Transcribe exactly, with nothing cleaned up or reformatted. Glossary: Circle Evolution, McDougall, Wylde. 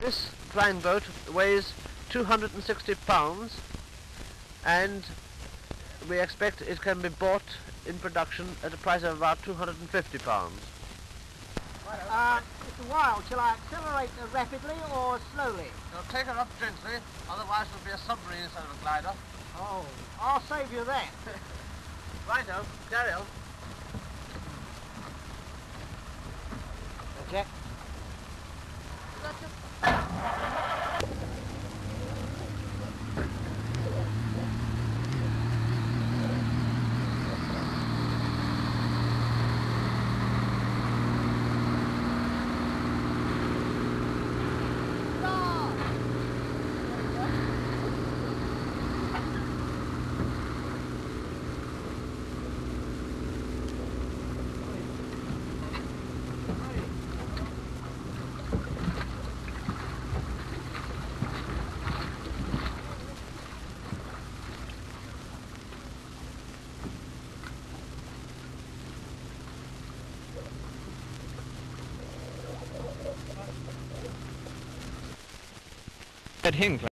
This flying boat weighs two hundred sixty pounds, and we expect it can be bought in production at a price of about two hundred fifty pounds. Uh, Mister Wylde, shall I accelerate her rapidly or slowly? Now take her up gently, otherwise it will be a submarine instead of a glider. Oh, I'll save you that. Righto, carry on. Jack. At Hinckley.